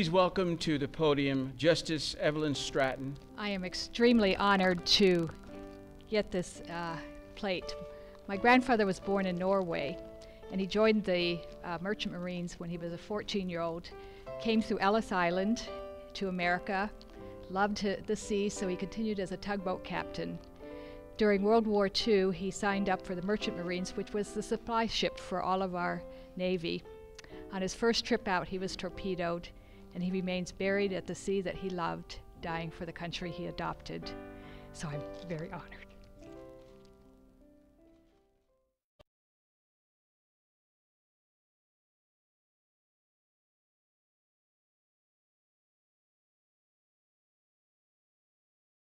Please welcome to the podium Justice Evelyn Stratton. I am extremely honored to get this plate. My grandfather was born in Norway, and he joined the Merchant Marines when he was a 14-year-old, came through Ellis Island to America, loved the sea, so he continued as a tugboat captain. During World War II, he signed up for the Merchant Marines, which was the supply ship for all of our Navy. On his first trip out, he was torpedoed, and he remains buried at the sea that he loved, dying for the country he adopted. So I'm very honored.